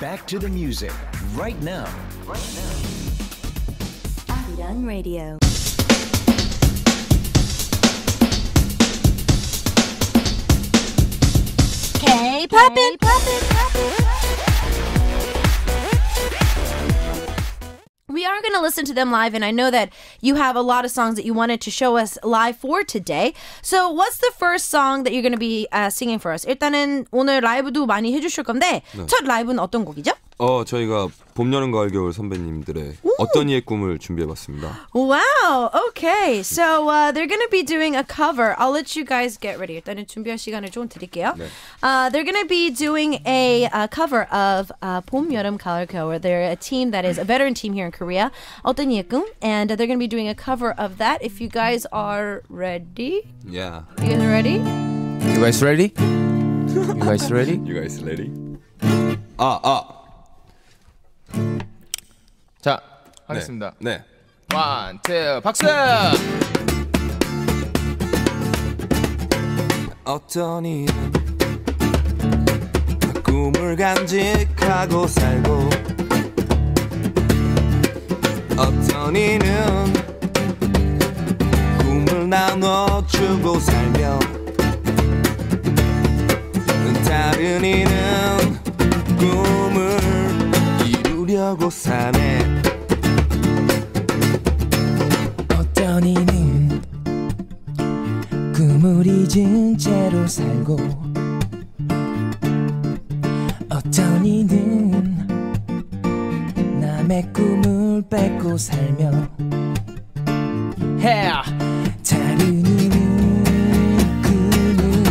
Back to the music right now. Young Radio. K poppin', We are going to listen to them live, and I know that you have a lot of songs that you wanted to show us live for today. So what's the first song that you're going to be singing for us? 일단은 오늘 라이브도 많이 해주실 건데 네. 첫 라이브는 어떤 곡이죠? 저희가 봄, 여름, 가을, 겨울 선배님들의 어떤 이의 꿈을 준비해봤습니다. Wow, okay. So they're going to be doing a cover. I'll let you guys get ready. 일단은 준비할 시간을 좀 드릴게요. 네. They're going to be doing a cover of 봄, 여름, 가을, 겨울. They're a team that is a veteran team here in Korea. 어떤 이의 꿈? And they're going to be doing a cover of that. If you guys are ready? Yeah. You guys are ready? You guys ready? You guys ready? You guys ready? 자, 하겠습니다. 네. 원, 투, 박수! 어떤 이는 꿈을 간직하고 살고 어떤 이는 꿈을 나눠주고 살며 다른 이는 꿈을 이루려고 사네 어떤 이는 꿈을 잊은 채로 살고 어떤 이는 남의 꿈을 뺏고 살며 다른 이는 꿈은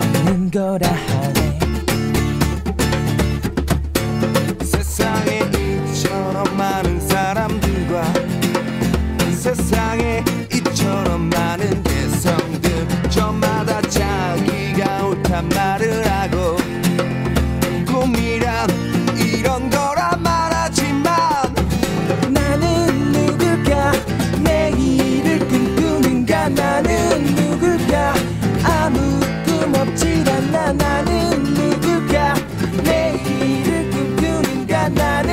없는 거라 하네 세상에 이처럼 많은 사람들과 세상에 이처럼 많은 개성들 저마다 자기가 옳단 말을 하고 꿈이란 이런 거라 말하지만 나는 누굴까 내일을 꿈꾸는가 나는 누굴까 아무 꿈 없지 않나 나는 누굴까 내일을 꿈꾸는가 나는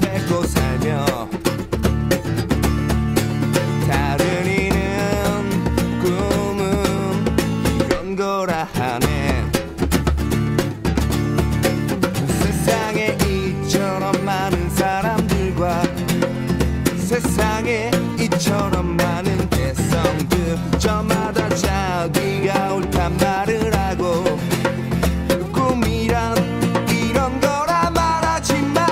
뺏고 살며 다른 이는 꿈은 이런 거라 하네 세상에 이처럼 많은 사람들과 세상에 이처럼 많은 개성들 저마다 자기가 옳단 말을 하고 꿈이란 이런 거라 말하지만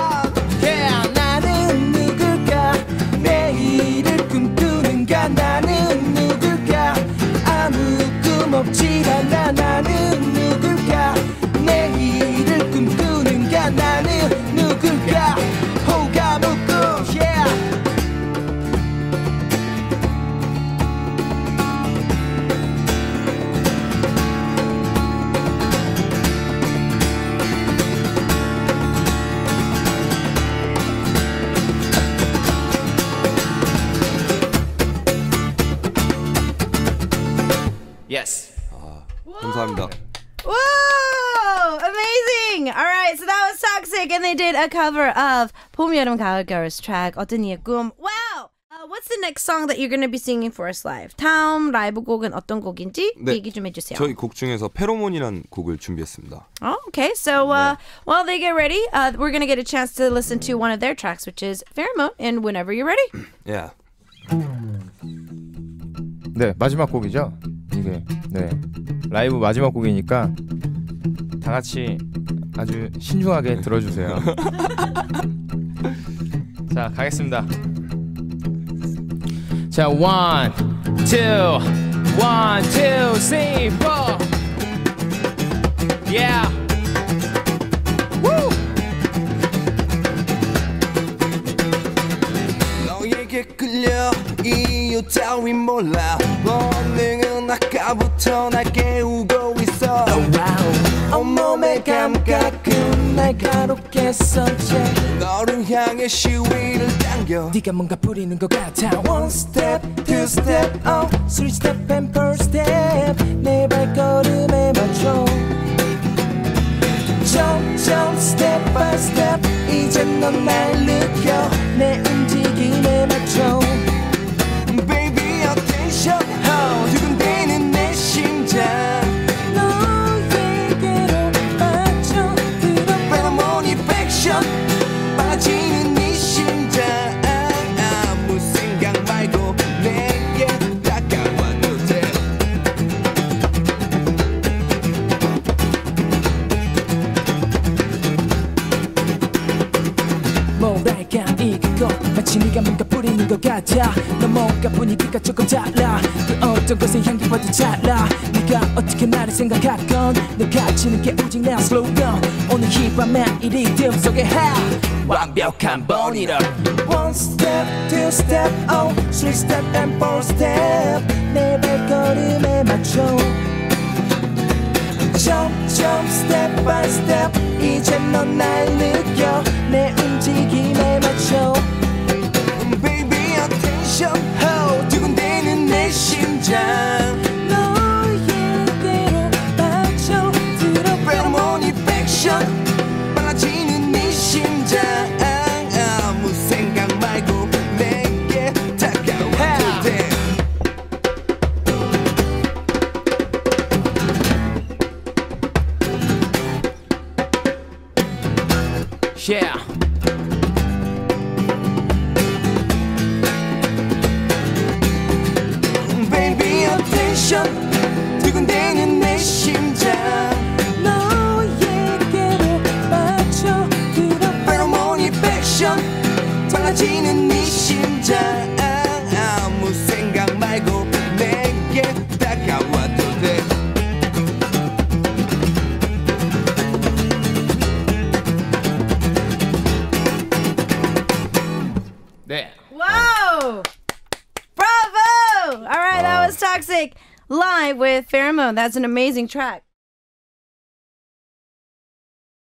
나는 누굴까 내일을 꿈꾸는가 나는 누굴까 아무 꿈 없지 않나 나는 누굴까 내일을 꿈꾸는가 나는 누굴까 Yes. 감사합니다. Whoa! Amazing! Alright, so that was TOXIC and they did a cover of 봄, 여름, 가을, 겨울's track 어떤 이의 꿈. Wow! What's the next song that you're going to be singing for us live? 다음 라이브 곡은 어떤 곡인지 네. 얘기 좀 해주세요. 저희 곡 중에서 페로몬이라는 곡을 준비했습니다. Oh, okay, so while they get ready, we're going to get a chance to listen to one of their tracks, which is Pheromone, and whenever you're ready. Yeah. 네, 마지막 곡이죠. 이게 네 라이브 마지막 곡이니까 다 같이 아주 신중하게 들어주세요. 자 가겠습니다. 자 one two three four yeah woo 너에게 끌려 이유 따위 몰라. 본능은 아까부터 날 깨우고 있어 내가 그날 가로겠었지. 너를 향해 시위를 당겨 네가 뭔가 부리는 것 같아. One step, two step, oh three step and four step. 내 발걸음에 맞춰 점점 step by step. 이젠 넌 날 느껴 내 움직임에 맞춰. Baby attention, how 두근대는 내 심장. 빠지는 네 심장. 아무 생각 말고 내게 다가와도 돼. 뭐랄까 이거 마치 네가 뭔가 뿌리는 것 같아. 너 뭔가 분위기가 조금 달라. 그 어떤 것의 향기와도 달라. 네가 어떻게 나를 생각할 건 너 가치는 게 오직 내 슬로건. 오늘 이 밤에 이 리듬 속에 해 완벽한 번이라. One step, two step, oh three step and four step. 내 발걸음에 맞춰 점점 step by step. 이젠 넌 날 느껴 내 움직임에 맞춰. Baby attention, oh 두근대는 내 심장. 너에게로 맞춰 들어 Pheromone infection. Yeah. Baby attention, 두근대는 내 심장. 너에게로 맞춰 들어 Pheromone infection. 달라지는 네 심장. 아무 생각 말고 내게 다가와도 돼. Whoa! Bravo! All right, that was TOXIC live with Pheromone. That's an amazing track.